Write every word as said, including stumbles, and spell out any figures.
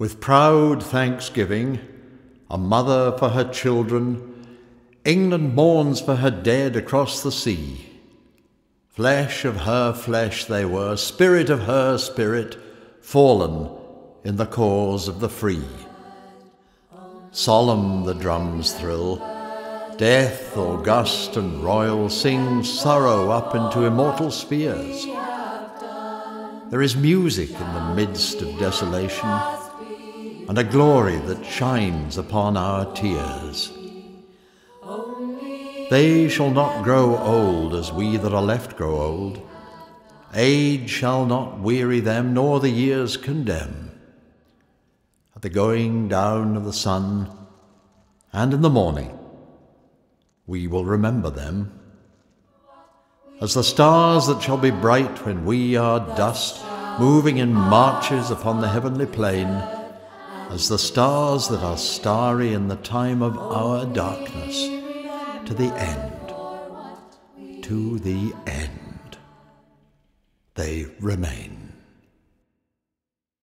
With proud thanksgiving, a mother for her children, England mourns for her dead across the sea. Flesh of her flesh they were, spirit of her spirit, fallen in the cause of the free. Solemn the drums thrill, death august and royal sings sorrow up into immortal spheres. There is music in the midst of desolation, and a glory that shines upon our tears. They shall not grow old as we that are left grow old. Age shall not weary them, nor the years condemn. At the going down of the sun, and in the morning, we will remember them. As the stars that shall be bright when we are dust, moving in marches upon the heavenly plain, as the stars that are starry in the time of our darkness, to the end, to the end, they remain.